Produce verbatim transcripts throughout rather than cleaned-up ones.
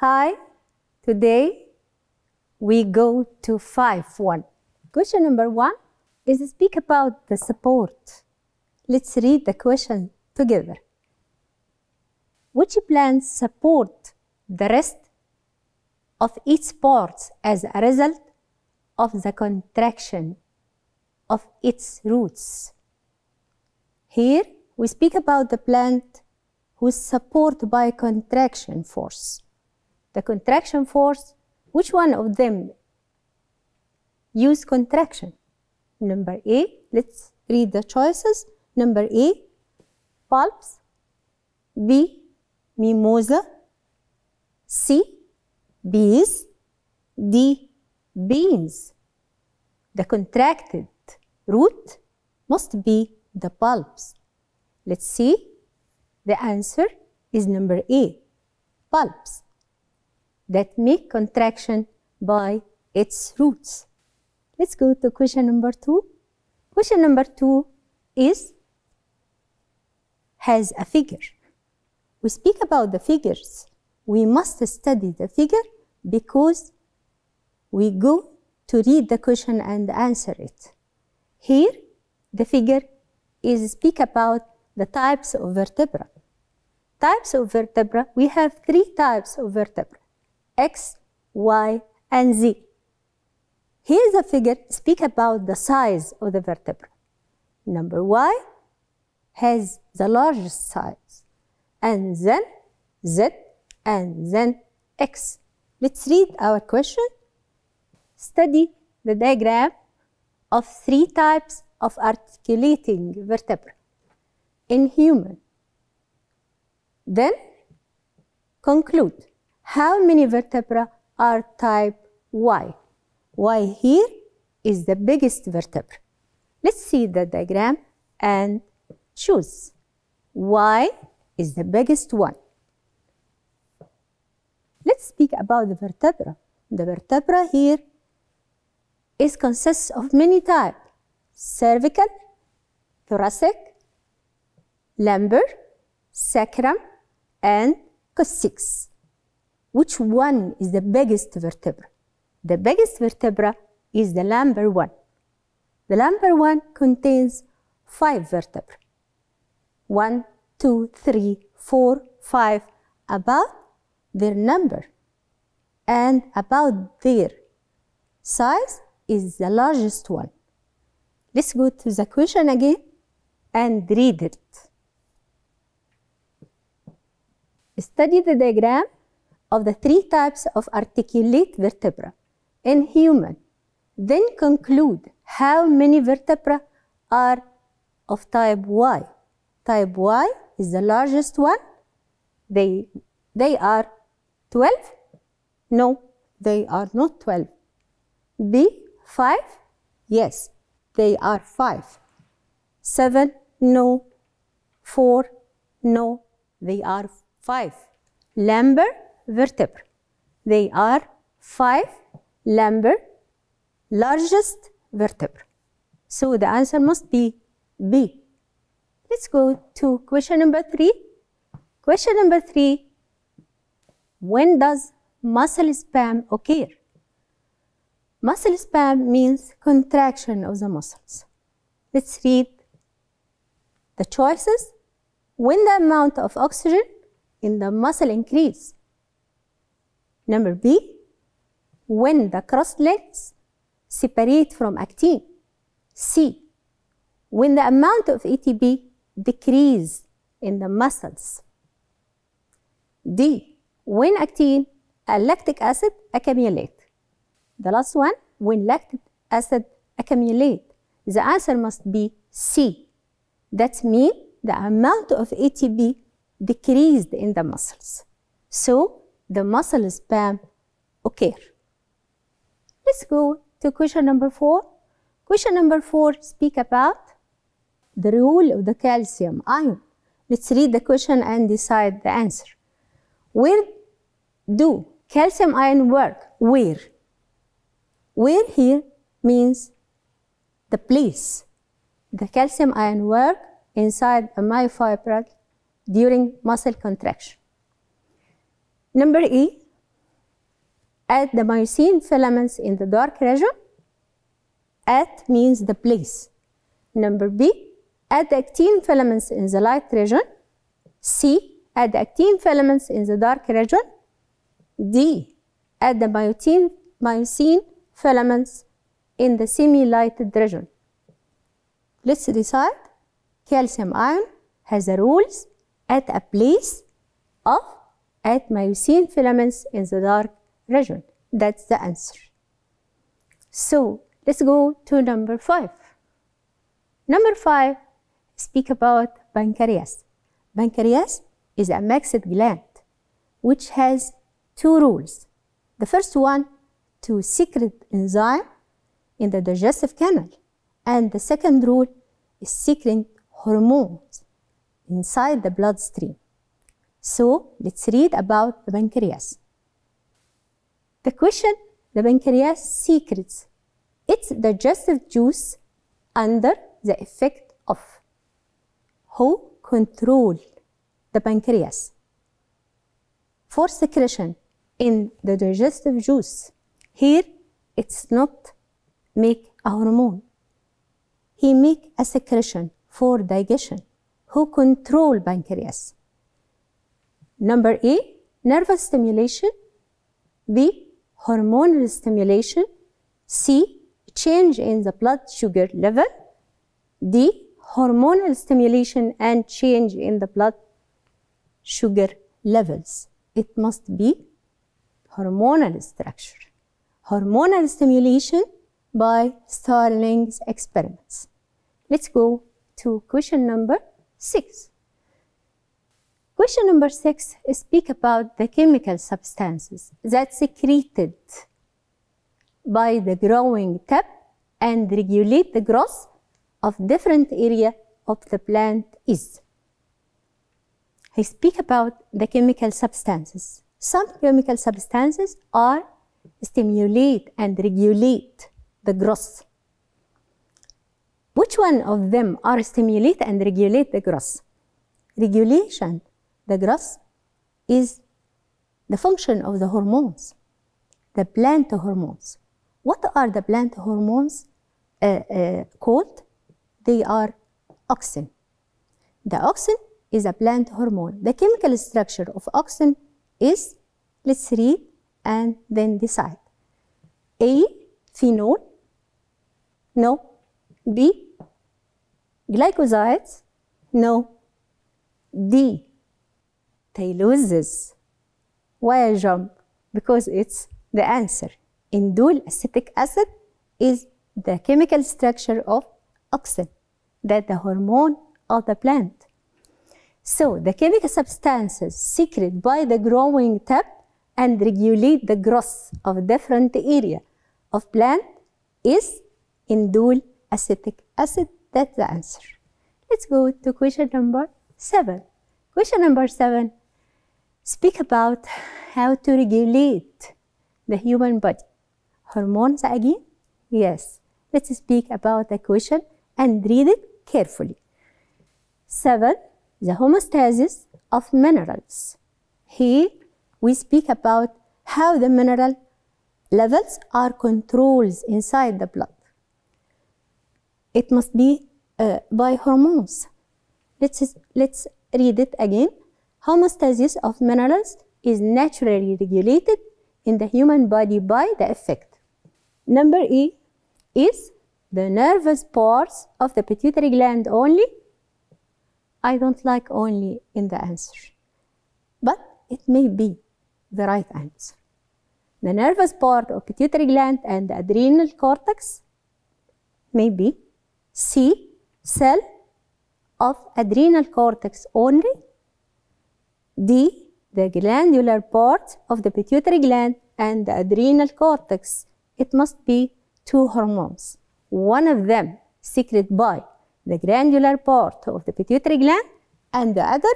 Hi, today we go to five one. Question number one is to speak about the support. Let's read the question together. Which plants support the rest of its parts as a result of the contraction of its roots? Here we speak about the plant whose support by contraction force. The contraction force, which one of them use contraction? Number A, let's read the choices. Number A, pulps, B, mimosa, C, bees, D, beans. The contracted root must be the pulps. Let's see. The answer is number A, pulps, that make contraction by its roots. Let's go to question number two. Question number two is, has a figure. We speak about the figures. We must study the figure because we go to read the question and answer it. Here, the figure is speak about the types of vertebra. Types of vertebra, we have three types of vertebra: X, Y, and Z. Here the figure speak about the size of the vertebra. Number Y has the largest size, and then Z, and then X. Let's read our question. Study the diagram of three types of articulating vertebra in human. Then conclude. How many vertebra are type Y? Y here is the biggest vertebra. Let's see the diagram and choose. Y is the biggest one. Let's speak about the vertebra. The vertebra here is consists of many types: cervical, thoracic, lumbar, sacrum, and coccyx. Which one is the biggest vertebra? The biggest vertebra is the lumbar one. The lumbar one contains five vertebrae. One, two, three, four, five, about their number and about their size is the largest one. Let's go to the question again and read it. Study the diagram of the three types of articulate vertebra in human. Then conclude how many vertebra are of type Y. Type Y is the largest one. They, they are twelve? No, they are not twelve. B, five? Yes, they are five. seven? No. four? No, they are five. Lumbar vertebra. They are five lumbar largest vertebra. So the answer must be B. Let's go to question number three. Question number three. When does muscle spasm occur? Muscle spasm means contraction of the muscles. Let's read the choices. When the amount of oxygen in the muscle increases. Number B, when the crust links separate from actin. C, when the amount of A T P decreases in the muscles. D, when actin and lactic acid accumulate. The last one, when lactic acid accumulate. The answer must be C. That means the amount of A T P decreased in the muscles. So, the muscle spasm occur. Let's go to question number four. Question number four speak about the role of the calcium ion. Let's read the question and decide the answer. Where do calcium ion work? Where? Where here means the place. The calcium ion work inside a myofibril during muscle contraction. Number E, at the myosin filaments in the dark region. At means the place. Number B, at the actin filaments in the light region. C, at the actin filaments in the dark region. D, at the myosin, myosin filaments in the semi-lighted region. Let's decide. Calcium ion has the rules at a place of at myosin filaments in the dark region. That's the answer. So let's go to number five. Number five, speak about pancreas. Pancreas is a mixed gland which has two rules. The first one, to secrete enzyme in the digestive canal, and the second rule is secreting hormones inside the bloodstream. So let's read about the pancreas. The question, the pancreas secretes its digestive juice under the effect of. Who control the pancreas for secretion in the digestive juice? Here it's not make a hormone. He make a secretion for digestion. Who control pancreas? Number A, nervous stimulation. B, hormonal stimulation. C, change in the blood sugar level. D, hormonal stimulation and change in the blood sugar levels. It must be hormonal structure. Hormonal stimulation by Starling's experiments. Let's go to question number six. Question number six speak about the chemical substances that secreted by the growing tap and regulate the growth of different area of the plant is. I speak about the chemical substances. Some chemical substances are stimulate and regulate the growth. Which one of them are stimulate and regulate the growth? Regulation, the growth, is the function of the hormones, the plant hormones. What are the plant hormones uh, uh, called? They are auxin. The auxin is a plant hormone. The chemical structure of auxin is, let's read and then decide. A, phenol. No. B, glycosides. No. D, tyloses. Why I jump? Because it's the answer. Indole acetic acid is the chemical structure of auxin, that the hormone of the plant. So the chemical substances secreted by the growing tap and regulate the growth of different area of plant is indole acetic acid. That's the answer. Let's go to question number seven. Question number seven speak about how to regulate the human body. Hormones again? Yes. Let's speak about the question and read it carefully. Seven, the homeostasis of minerals. Here we speak about how the mineral levels are controlled inside the blood. It must be uh, by hormones. Let's, let's read it again. Homeostasis of minerals is naturally regulated in the human body by the effect. Number E is the nervous parts of the pituitary gland only. I don't like only in the answer, but it may be the right answer. The nervous part of pituitary gland and the adrenal cortex may be. C, cell of adrenal cortex only. D, the glandular part of the pituitary gland and the adrenal cortex. It must be two hormones. One of them secreted by the glandular part of the pituitary gland and the other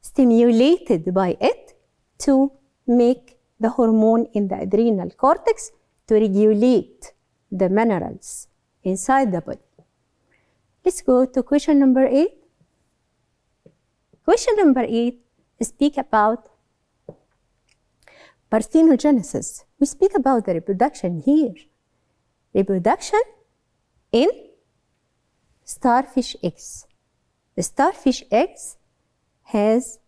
stimulated by it to make the hormone in the adrenal cortex to regulate the minerals inside the body. Let's go to question number eight. Question number eight speak about parthenogenesis. We speak about the reproduction here. Reproduction in starfish eggs. The starfish eggs has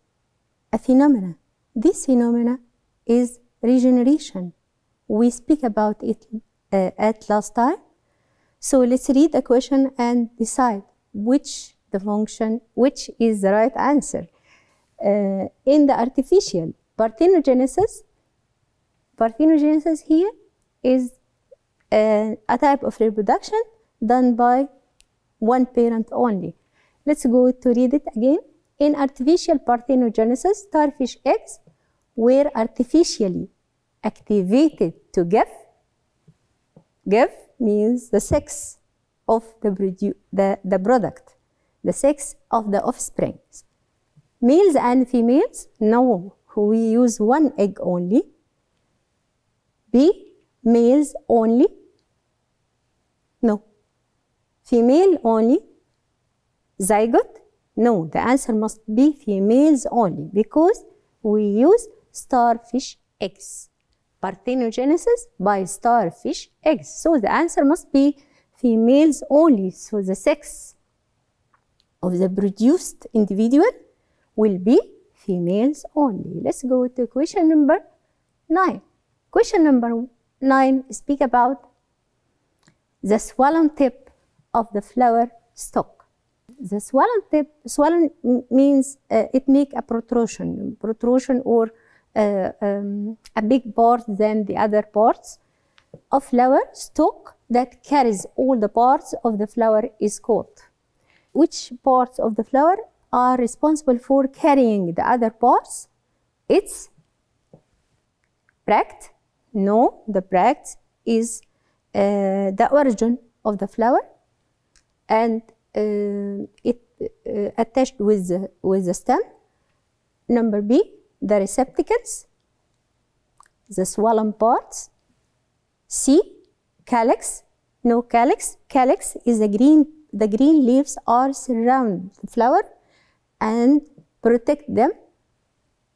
a phenomena. This phenomena is regeneration. We speak about it uh, at last time. So let's read the question and decide which the function, which is the right answer. Uh, in the artificial parthenogenesis, parthenogenesis here is uh, a type of reproduction done by one parent only. Let's go to read it again. In artificial parthenogenesis, starfish eggs were artificially activated to give. Give means the sex of the, the, the product, the sex of the offspring. Males and females, no, we use one egg only. B, males only, no. Female only, zygote, no. The answer must be females only because we use starfish eggs. Parthenogenesis by starfish eggs. So the answer must be females only. So the sex of the produced individual will be females only. Let's go to question number nine. Question number nine speak about the swollen tip of the flower stalk. The swollen tip, swollen means uh, it make a protrusion, protrusion or uh, um, a big part than the other parts of flower stalk that carries all the parts of the flower is called. Which parts of the flower are responsible for carrying the other parts? It's bract. No, the bract is uh, the origin of the flower, and uh, it uh, attached with the, with the stem. Number B, the receptacles, the swollen parts. C, calyx. No calyx. Calyx is the green. The green leaves are surround the flower and protect them.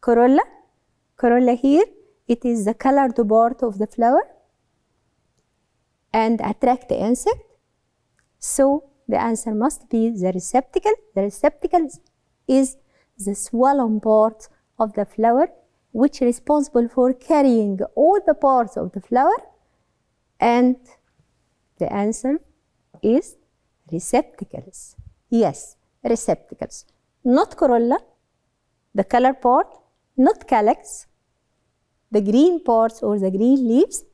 Corolla. Corolla here, it is the colored part of the flower and attract the insect. So the answer must be the receptacle. The receptacle is the swollen part of the flower which is responsible for carrying all the parts of the flower, and the answer is receptacles. Yes, receptacles. Not corolla, the color part, not calyx, the green parts or the green leaves,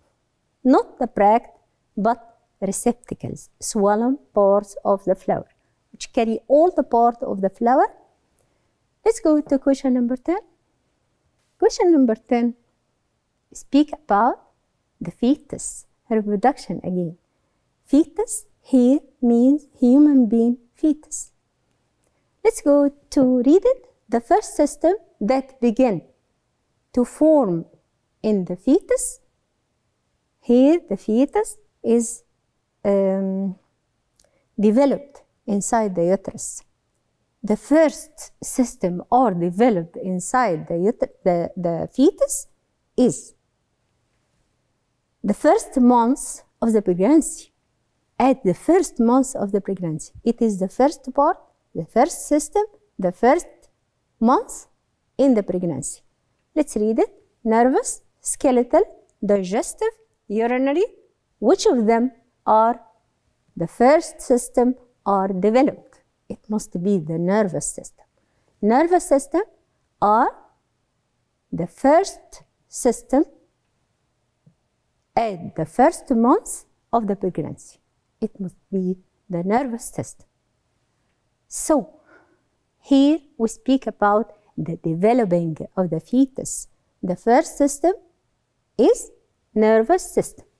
not the bract, but receptacles, swollen parts of the flower, which carry all the part of the flower. Let's go to question number ten. Question number ten speak about the fetus, reproduction again. Fetus here means human being fetus. Let's go to read it. The first system that began to form in the fetus, here the fetus is Um, developed inside the uterus. The first system or developed inside the, the, the fetus is the first months of the pregnancy. At the first months of the pregnancy, it is the first part, the first system, the first months in the pregnancy. Let's read it. Nervous, skeletal, digestive, urinary. Which of them or the first system are developed? It must be the nervous system. Nervous system are the first system at the first months of the pregnancy. It must be the nervous system. So here we speak about the developing of the fetus. The first system is nervous system.